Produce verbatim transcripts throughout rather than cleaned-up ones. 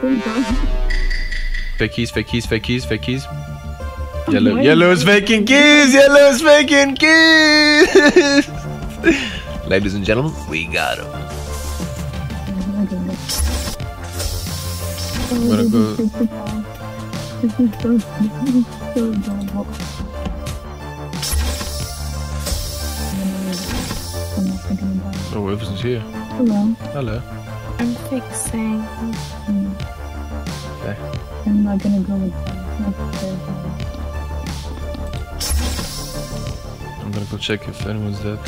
Fake Keys, Fake Keys, Fake Keys, Fake Keys. Yellow, oh yellow is faking keys, yellow is faking keys. Ladies and gentlemen, we got him. I'm gonna go. This is so, this is so dumb. Oh, Wilson's here. Hello. Hello. I'm fixing. Okay. I'm not gonna go with that. I'm gonna go check if anyone's dead.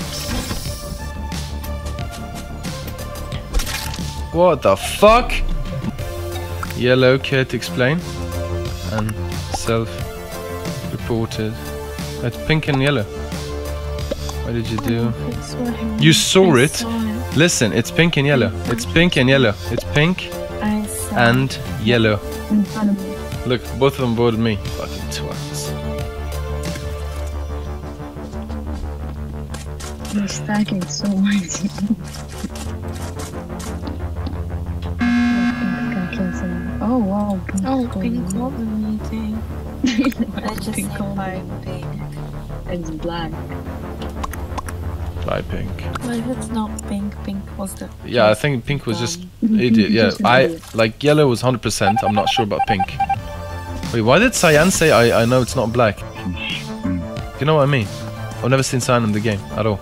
What the fuck? Yellow cat explain and self-reported. That's pink and yellow. What did you do? You saw it. Listen, it's pink and yellow. It's pink and yellow. It's pink and yellow. Look, both of them voted me. Fucking twats. You're stacking so much. Oh wow, pink oh, pink golden meeting. I just pink light pink. It's black. Light pink. But if it's not pink, pink was the... Yeah, I think pink was just... idiot. Yeah, I... Like, yellow was one hundred percent. I'm not sure about pink. Wait, why did Cyan say I, I know it's not black? Do you know what I mean? I've never seen Cyan in the game, at all.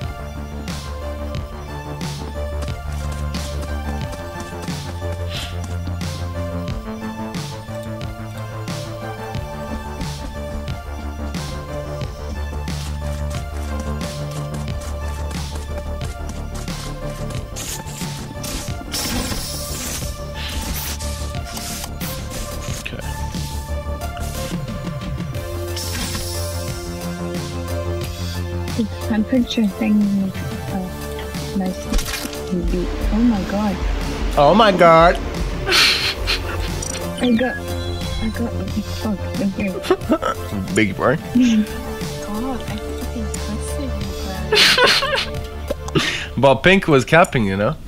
I'm picturing things uh, nice and deep. Oh my god. Oh my god. I got I got a big fuck. Okay. Big fuck? God, I think he's cussing you, bro. But pink was capping, you know?